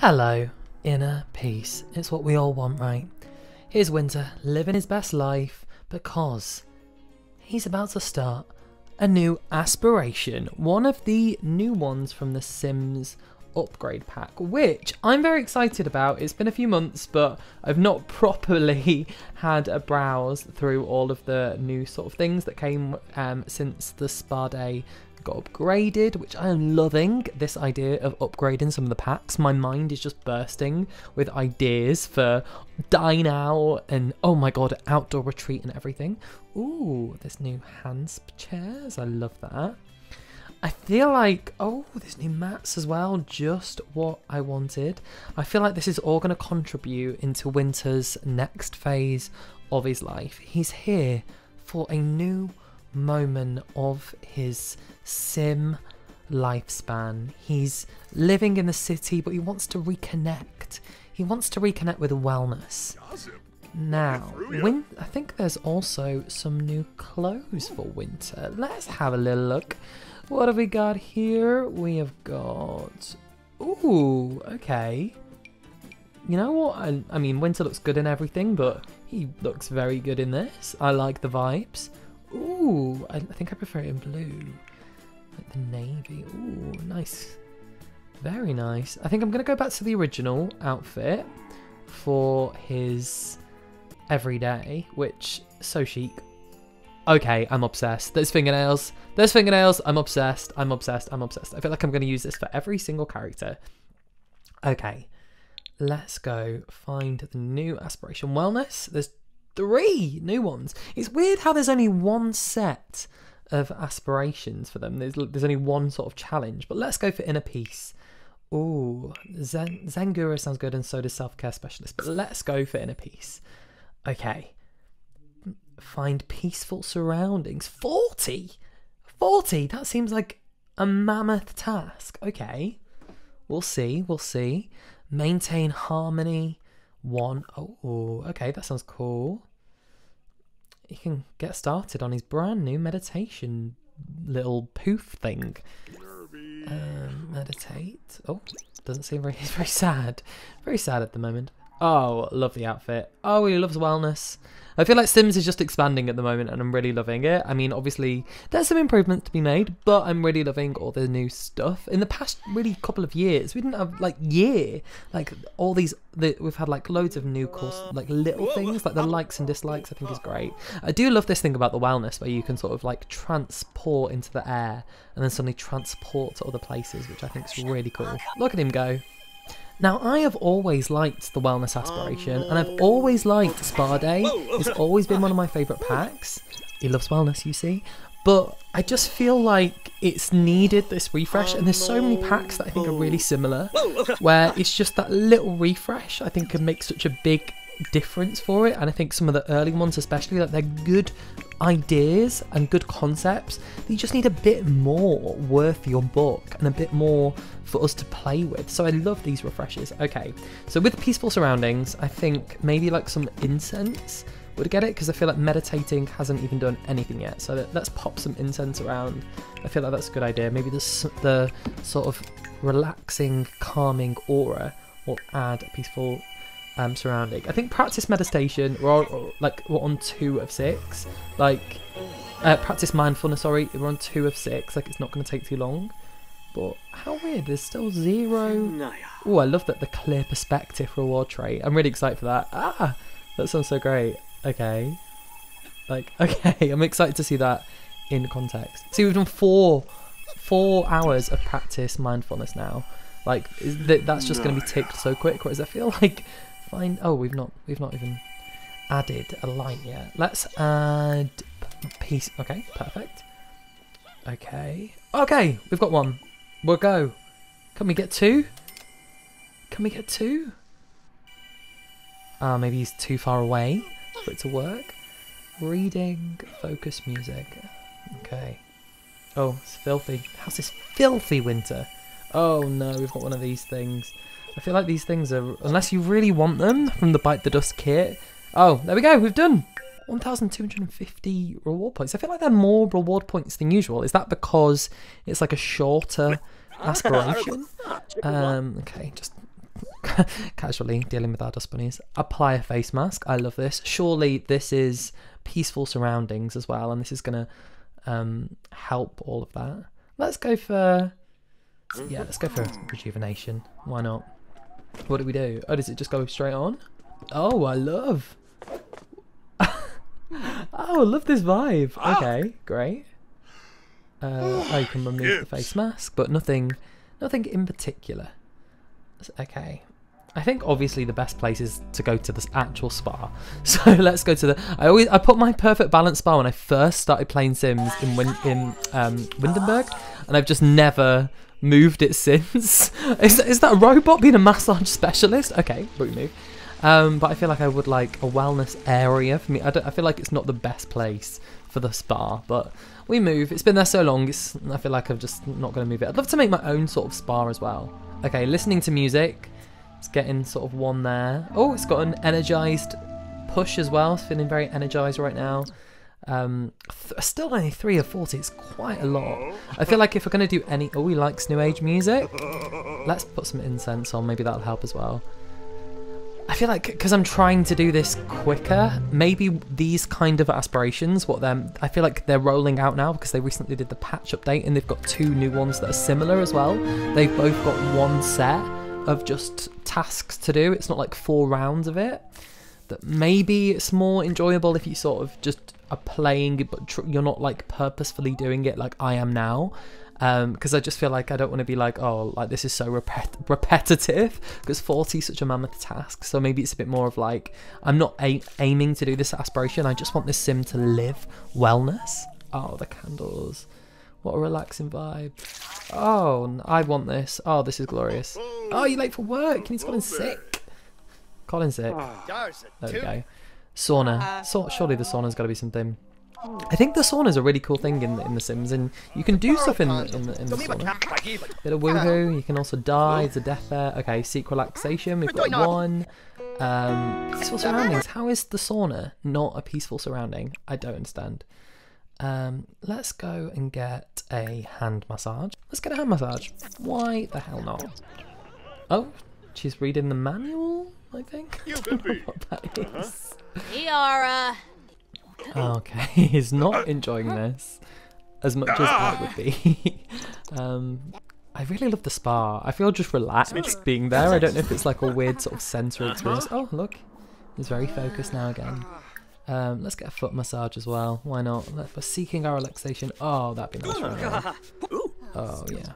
Hello, inner peace. It's what we all want, right? Here's Winter living his best life because he's about to start a new aspiration, one of the new ones from the Sims upgrade pack, which I'm very excited about. It's been a few months, but I've not properly had a browse through all of the new sort of things that came since the Spa Day got upgraded, which I am loving this idea of upgrading some of the packs. My mind is just bursting with ideas for dine out and, oh my god, outdoor retreat and everything. Ooh, this new hand chairs, I love that. I feel like, oh, there's new mats as well, just what I wanted. I feel like this is all going to contribute into Winter's next phase of his life. He's here for a new moment of his sim lifespan. He's living in the city, but he wants to reconnect. He wants to reconnect with wellness. Now, I think there's also some new clothes for Winter. Let's have a little look. What have we got here? We have got... Ooh, okay. You know what? I mean, Winter looks good in everything, but he looks very good in this. I like the vibes. Ooh, I think I prefer it in blue. Like the navy. Ooh, nice. Very nice. I think I'm going to go back to the original outfit for his everyday, which is so chic. Okay, I'm obsessed. There's fingernails. There's fingernails. I'm obsessed. I'm obsessed. I'm obsessed. I feel like I'm going to use this for every single character. Okay, let's go find the new aspiration wellness. There's 3 new ones. It's weird how there's only one set of aspirations for them. There's only one sort of challenge, but let's go for inner peace. Ooh, Zangura sounds good, and so does self-care specialist, but let's go for inner peace. Okay. Find peaceful surroundings. 40, that seems like a mammoth task. Okay, we'll see. Maintain harmony. 1. Oh, okay, that sounds cool. He can get started on his brand new meditation little poof thing. Meditate. Oh, doesn't seem very... He's very sad at the moment. Oh, love the outfit. Oh, he loves wellness. I feel like Sims is just expanding at the moment, and I'm really loving it. I mean, obviously, there's some improvements to be made, but I'm really loving all the new stuff. In the past, really, couple of years, we didn't have, like, we've had, like, loads of new cool, like, little things, like the likes and dislikes, I think is great. I do love this thing about the wellness, where you can sort of, like, transport into the air, and then suddenly transport to other places, which I think is really cool. Look at him go. Now, I have always liked the wellness aspiration, and I've always liked Spa Day. It's always been one of my favourite packs. He loves wellness, you see. But I just feel like it's needed, this refresh, and there's so many packs that I think are really similar, where it's just that little refresh I think can make such a big difference for it. And I think some of the early ones especially, like, they're good ideas and good concepts. You just need a bit more worth your book and a bit more for us to play with. So I love these refreshes. Okay, so with peaceful surroundings, I think maybe like some incense would get it, because I feel like meditating hasn't even done anything yet. So let's pop some incense around. I feel like that's a good idea. Maybe the sort of relaxing, calming aura will add a peaceful surrounding. I think practice meditation. We're on 2 of 6. Like, practice mindfulness. Sorry, we're on 2 of 6. Like, it's not going to take too long. But how weird. There's still 0. Oh, I love that, the clear perspective reward trait. I'm really excited for that. Ah, that sounds so great. Okay, like, okay, I'm excited to see that in context. See, we've done four hours of practice mindfulness now. Like, that's just going to be ticked so quick. Whereas I feel like. Fine. Oh, we've not even added a line yet. Let's add peace. Okay, perfect. Okay, we've got 1. We'll go. Can we get 2? Can we get 2? Maybe he's too far away for it to work. Reading, focus, music. Okay. Oh, it's filthy. How's this filthy, Winter? Oh no, we've got one of these things. I feel like these things are, unless you really want them from the Bite the Dust kit. Oh, there we go, we've done 1,250 reward points. I feel like they're more reward points than usual. Is that because it's like a shorter aspiration? Okay, just casually dealing with our dust bunnies. Apply a face mask. I love this. Surely this is peaceful surroundings as well, and this is going to help all of that. Let's go for, yeah, let's go for rejuvenation. Why not? What do we do? Oh, does it just go straight on? Oh, I love. Oh, I love this vibe. Okay, great. I can remove the face mask, but nothing in particular. Okay, I think obviously the best place is to go to this actual spa. So let's go to the. I put my perfect balance spa when I first started playing Sims in Windenburg, and I've just never moved it since. Is that a robot being a massage specialist? Okay, remove. But I feel like I would like a wellness area for me. I feel like it's not the best place for the spa, but we move. It's been there so long, I feel like I'm just not going to move it. I'd love to make my own sort of spa as well. Okay, listening to music. It's getting sort of one there. Oh, it's got an energized push as well. It's feeling very energized right now. Still only 3 of 40. It's quite a lot. I feel like if we're going to do any... Oh, he likes New Age music. Let's put some incense on. Maybe that'll help as well. I feel like because I'm trying to do this quicker, maybe these kind of aspirations, I feel like they're rolling out now because they recently did the patch update and they've got 2 new ones that are similar as well. They've both got 1 set of just tasks to do. It's not like 4 rounds of it. That maybe it's more enjoyable if you sort of just are playing, but you're not like purposefully doing it like I am now. Because I just feel like I don't want to be like, oh, like this is so repetitive, because 40 is such a mammoth task. So maybe it's a bit more of like, I'm not aiming to do this aspiration. I just want this sim to live wellness. Oh, the candles. What a relaxing vibe. Oh, I want this. Oh, this is glorious. Oh, you're late for work and he's Colin sick. Colin's sick. There we go. Sauna. Surely the sauna's got to be something. I think the sauna is a really cool thing in the Sims, and you can do stuff in the sauna. Bit of woohoo. You can also die. It's a death there. Okay, seek relaxation. We've got 1. Peaceful surroundings. How is the sauna not a peaceful surrounding? I don't understand. Let's go and get a hand massage. Let's get a hand massage. Why the hell not? Oh, she's reading the manual, I think. I don't know what that is. Kiara. Okay, he's not enjoying this as much as I would be. I really love the spa. I feel just relaxed being there. I don't know if it's like a weird sort of sensory experience. Oh, look, he's very focused now again. Let's get a foot massage as well. Why not? We're seeking our relaxation. Oh, that'd be nice for now. Oh, yeah.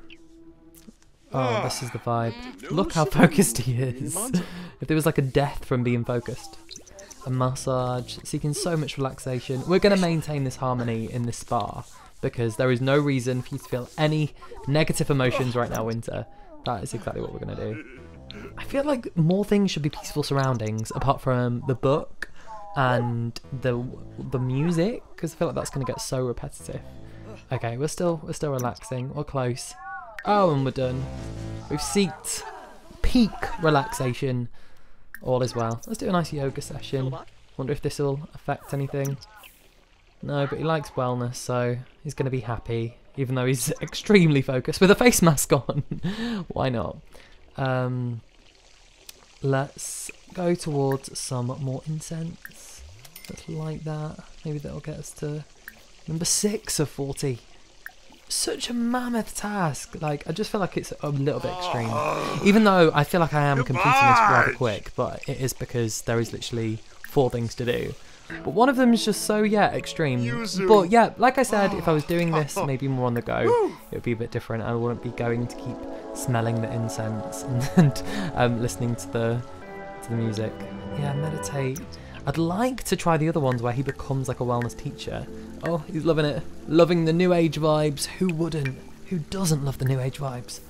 Oh, this is the vibe. Look how focused he is. If there was like a death from being focused. A massage, seeking so much relaxation. We're going to maintain this harmony in this spa because there is no reason for you to feel any negative emotions right now, Winter. That is exactly what we're going to do. I feel like more things should be peaceful surroundings apart from the book and the music, because I feel like that's going to get so repetitive. Okay, we're still relaxing. We're close. Oh, and we're done. We've seeked peak relaxation. All is well. Let's do a nice yoga session. Wonder if this will affect anything. No, but he likes wellness, so he's going to be happy, even though he's extremely focused with a face mask on. Why not? Let's go towards some more incense. Let's light that. Maybe that'll get us to number 6 of 40. Such a mammoth task. Like, I just feel like it's a little bit extreme, even though I feel like I am completing this rather quick, but it is because there is literally 4 things to do, but one of them is just so, yeah, extreme. But yeah, like I said, if I was doing this maybe more on the go, it would be a bit different. I wouldn't be going to keep smelling the incense and listening to the music. Yeah, meditate. I'd like to try the other ones where he becomes like a wellness teacher. Oh, he's loving it. Loving the New Age vibes. Who wouldn't? Who doesn't love the New Age vibes?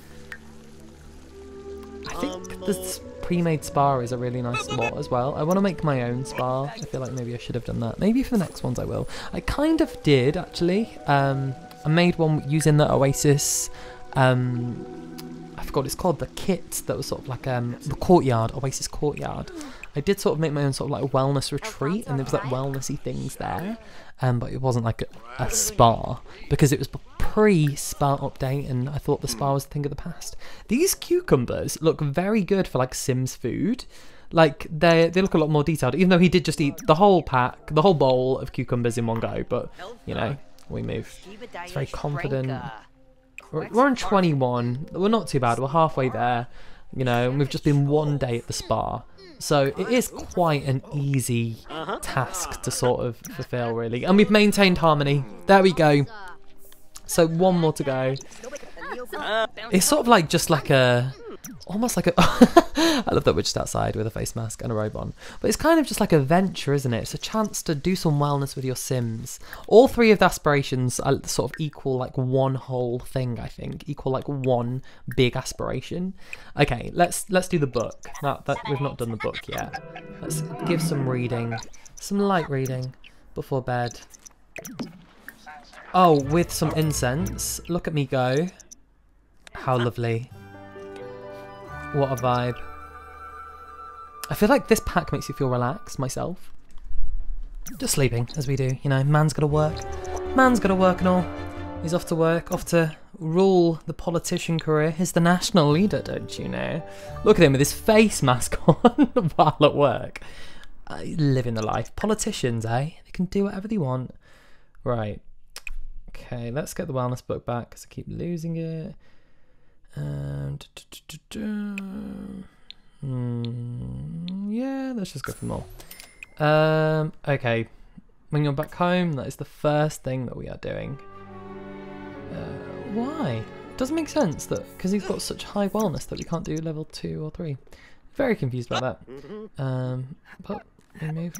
I think this pre-made spa is a really nice spot as well. I want to make my own spa. I feel like maybe I should have done that. Maybe for the next ones I will. I kind of did, actually. I made one using the Oasis... I forgot it's called, the kit that was sort of like the courtyard, Oasis Courtyard. I did sort of make my own sort of like wellness retreat, and there was like wellnessy things there, but it wasn't like a spa because it was pre-spa update, and I thought the spa was a thing of the past. These cucumbers look very good for like Sims food. Like they look a lot more detailed, even though he did just eat the whole pack, the whole bowl of cucumbers in one go. But you know, we move. It's very confident. We're on 21. We're not too bad. We're halfway there. You know, and we've just been one day at the spa. So it is quite an easy task to sort of fulfill, really. And we've maintained harmony. There we go. So one more to go. It's sort of like just like a... almost like a... I love that we're just outside with a face mask and a robe on. But it's kind of just like a venture, isn't it? It's a chance to do some wellness with your Sims. All three of the aspirations are sort of equal like one whole thing, I think. Equal like one big aspiration. Okay, let's do the book. That we've not done the book yet. Let's give some reading. Some light reading before bed. Oh, with some incense. Look at me go. How lovely. What a vibe. I feel like this pack makes you feel relaxed, myself. Just sleeping, as we do. You know, man's got to work. Man's got to work and all. He's off to work, off to rule the politician career. He's the national leader, don't you know? Look at him with his face mask on while at work. Living the life. Politicians, eh? They can do whatever they want. Right. Okay, let's get the wellness book back because I keep losing it. Yeah, let's just go for more. Okay, when you're back home, that is the first thing that we are doing. Why? It doesn't make sense that because he's got such high wellness that we can't do level 2 or 3. Very confused about that. But we move.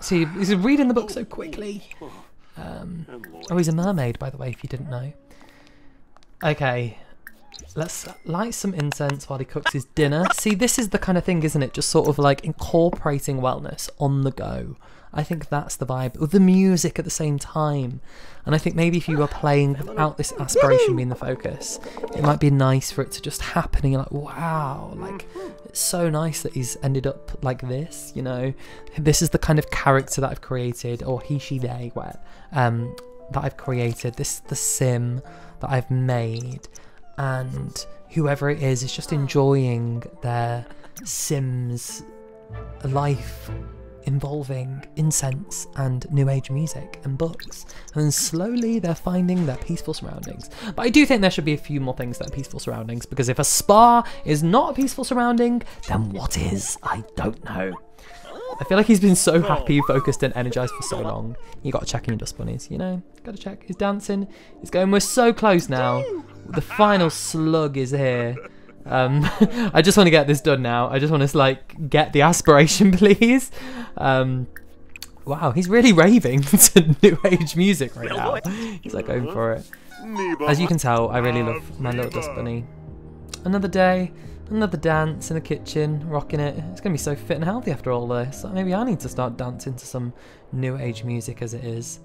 See, he's reading the book so quickly. Oh, he's a mermaid, by the way, if you didn't know. Okay. Let's light some incense while he cooks his dinner. See, this is the kind of thing, isn't it? Just sort of like incorporating wellness on the go. I think that's the vibe. With the music at the same time. And I think maybe if you were playing without this aspiration being the focus, it might be nice for it to just happen and you're like, wow, like, it's so nice that he's ended up like this, you know? This is the kind of character that I've created, or he, she, they, that I've created. This is the Sim that I've made. And whoever it is just enjoying their Sims life involving incense and new age music and books. And then slowly they're finding their peaceful surroundings. But I do think there should be a few more things that are peaceful surroundings, because if a spa is not a peaceful surrounding, then what is? I don't know. I feel like he's been so happy, focused and energised for so long. You gotta check in your dust bunnies, you know? Gotta check. He's dancing. He's going, we're so close now. The final slug is here. I just want to get this done now. I just want to like get the aspiration, please. Wow, he's really raving to new age music right now. He's like going for it. As you can tell, I really love my little dust bunny. Another day, another dance in the kitchen, rocking it. It's gonna be so fit and healthy after all this. Maybe I need to start dancing to some new age music as it is.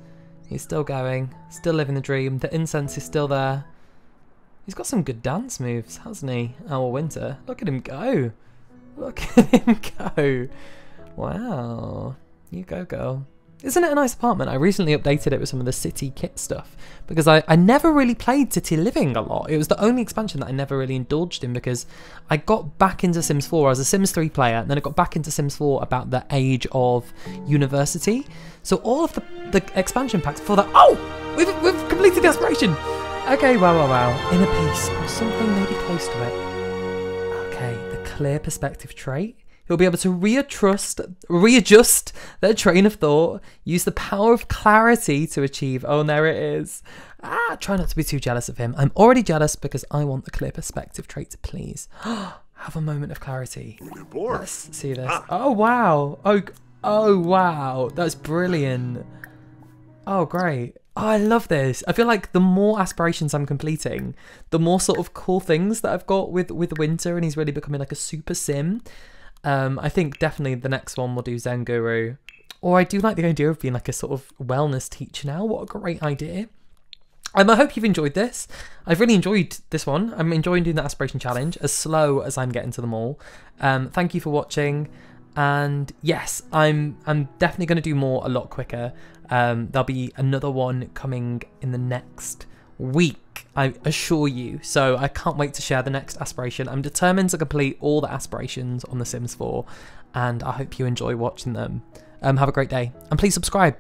He's still going, still living the dream. The incense is still there. He's got some good dance moves, hasn't he? Our Winter. Look at him go. Look at him go. Wow. You go, girl. Isn't it a nice apartment? I recently updated it with some of the city kit stuff because I never really played City Living a lot. It was the only expansion that I never really indulged in because I got back into Sims 4 as a Sims 3 player, and then I got back into Sims 4 about the age of university. So all of the expansion packs for that... Oh! We've completed the aspiration! Okay, wow, wow, wow. Inner Peace, or something maybe close to it. Okay, the Clear Perspective Trait. He'll be able to readjust their train of thought, use the power of clarity to achieve... Oh, and there it is. Ah, try not to be too jealous of him. I'm already jealous because I want the Clear Perspective Trait to please. Have a moment of clarity. Let's see this. Oh, wow. Oh, wow. That's brilliant. Oh, great. Oh, I love this. I feel like the more aspirations I'm completing, the more sort of cool things that I've got with Winter, and he's really becoming like a super Sim. I think definitely the next one we'll do Zen Guru. Or I do like the idea of being like a sort of wellness teacher now. What a great idea. I hope you've enjoyed this. I've really enjoyed this one. I'm enjoying doing the aspiration challenge, as slow as I'm getting to them all. Thank you for watching. And yes, I'm definitely going to do more a lot quicker. There'll be another one coming in the next week, I assure you. So I can't wait to share the next aspiration. I'm determined to complete all the aspirations on The Sims 4, and I hope you enjoy watching them. Have a great day, and please subscribe.